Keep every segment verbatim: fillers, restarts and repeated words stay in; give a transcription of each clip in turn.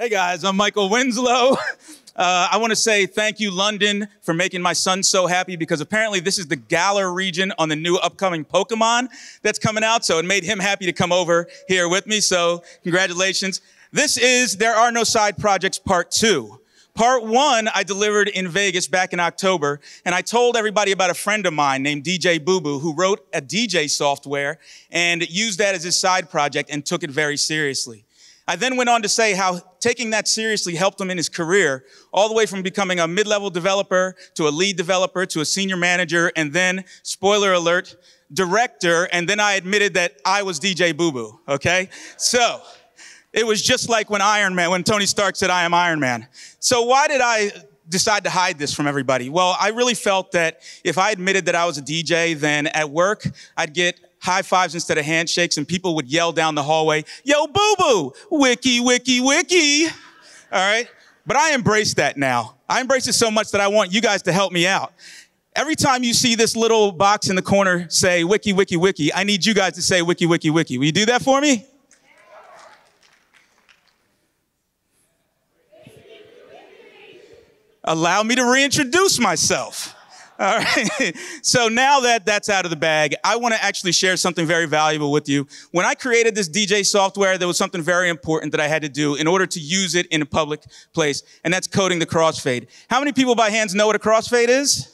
Hey guys, I'm Michael Winslow. Uh, I want to say thank you, London, for making my son so happy, because apparently this is the Galar region on the new upcoming Pokemon that's coming out, so it made him happy to come over here with me, so congratulations. This is There Are No Side Projects Part two. Part one I delivered in Vegas back in October, and I told everybody about a friend of mine named D J Boo Boo, who wrote a D J software and used that as his side project and took it very seriously. I then went on to say how taking that seriously helped him in his career, all the way from becoming a mid-level developer to a lead developer to a senior manager, and then, spoiler alert, director, and then I admitted that I was D J Boo Boo, okay? So, it was just like when Iron Man, when Tony Stark said, "I am Iron Man." So why did I decide to hide this from everybody? Well, I really felt that if I admitted that I was a D J, then at work, I'd get high fives instead of handshakes, and people would yell down the hallway, "Yo, Boo Boo, wiki, wiki, wiki." All right? But I embrace that now. I embrace it so much that I want you guys to help me out. Every time you see this little box in the corner say, "Wiki, wiki, wiki," I need you guys to say, "Wiki, wiki, wiki." Will you do that for me? Allow me to reintroduce myself. All right, so now that that's out of the bag, I want to actually share something very valuable with you. When I created this D J software, there was something very important that I had to do in order to use it in a public place, and that's coding the crossfade. How many people by hands know what a crossfade is?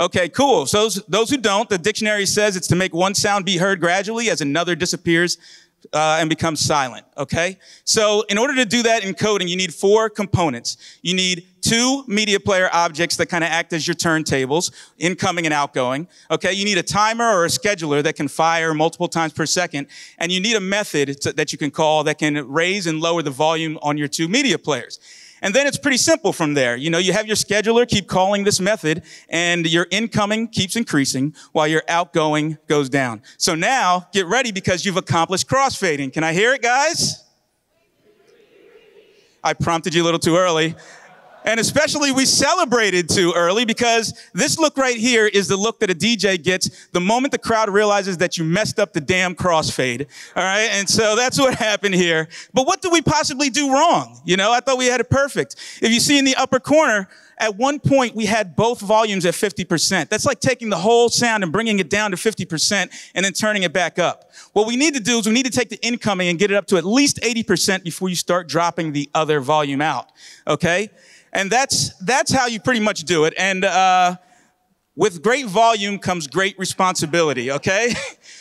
Okay, cool. So those, those who don't, the dictionary says it's to make one sound be heard gradually as another disappears Uh, and become silent, okay? So in order to do that in coding, you need four components. You need two media player objects that kind of act as your turntables, incoming and outgoing, okay? You need a timer or a scheduler that can fire multiple times per second, and you need a method to, that you can call that can raise and lower the volume on your two media players. And then it's pretty simple from there. You know, you have your scheduler keep calling this method, and your incoming keeps increasing while your outgoing goes down. So now, get ready, because you've accomplished crossfading. Can I hear it, guys? I prompted you a little too early. And especially we celebrated too early, because this look right here is the look that a D J gets the moment the crowd realizes that you messed up the damn crossfade. All right. And so that's what happened here. But what did we possibly do wrong? You know, I thought we had it perfect. If you see in the upper corner, at one point we had both volumes at fifty percent. That's like taking the whole sound and bringing it down to fifty percent and then turning it back up. What we need to do is we need to take the incoming and get it up to at least eighty percent before you start dropping the other volume out. Okay. And that's, that's how you pretty much do it. And uh, with great volume comes great responsibility, okay?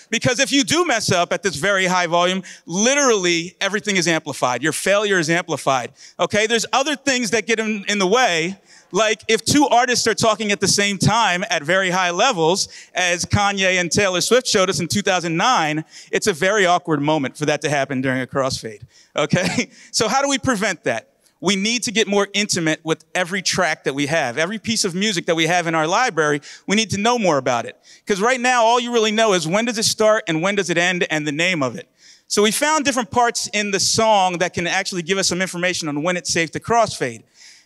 Because if you do mess up at this very high volume, literally everything is amplified. Your failure is amplified, okay? There's other things that get in, in the way. Like if two artists are talking at the same time at very high levels, as Kanye and Taylor Swift showed us in two thousand nine, it's a very awkward moment for that to happen during a crossfade, okay? So how do we prevent that? We need to get more intimate with every track that we have. Every piece of music that we have in our library, we need to know more about it. Because right now, all you really know is when does it start and when does it end and the name of it. So we found different parts in the song that can actually give us some information on when it's safe to crossfade.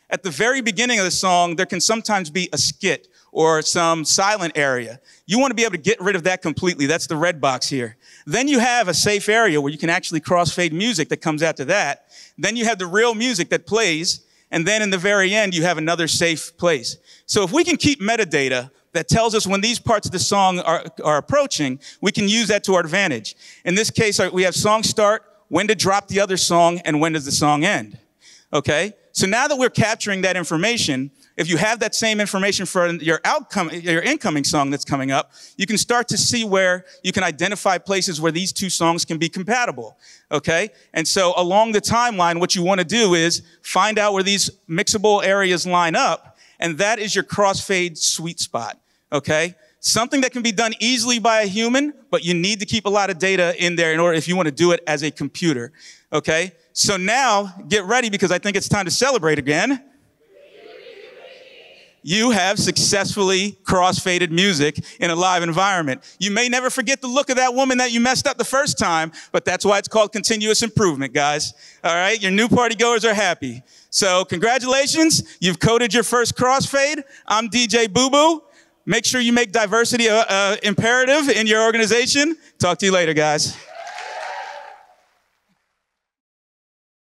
At the very beginning of the song, there can sometimes be a skit or some silent area. You want to be able to get rid of that completely. That's the red box here. Then you have a safe area where you can actually crossfade music that comes after that. Then you have the real music that plays. And then in the very end, you have another safe place. So if we can keep metadata that tells us when these parts of the song are, are approaching, we can use that to our advantage. In this case, we have song start, when to drop the other song, and when does the song end. Okay? So now that we're capturing that information, if you have that same information for your outcome, your incoming song that's coming up, you can start to see where you can identify places where these two songs can be compatible, okay? And so along the timeline, what you want to do is find out where these mixable areas line up, and that is your crossfade sweet spot, okay? Something that can be done easily by a human, but you need to keep a lot of data in there in order if you want to do it as a computer, okay? So now, get ready, because I think it's time to celebrate again. You have successfully crossfaded music in a live environment. You may never forget the look of that woman that you messed up the first time, but that's why it's called continuous improvement, guys. All right, your new party goers are happy. So congratulations, you've coded your first crossfade. I'm D J Boo Boo. Make sure you make diversity uh, uh, imperative in your organization. Talk to you later, guys.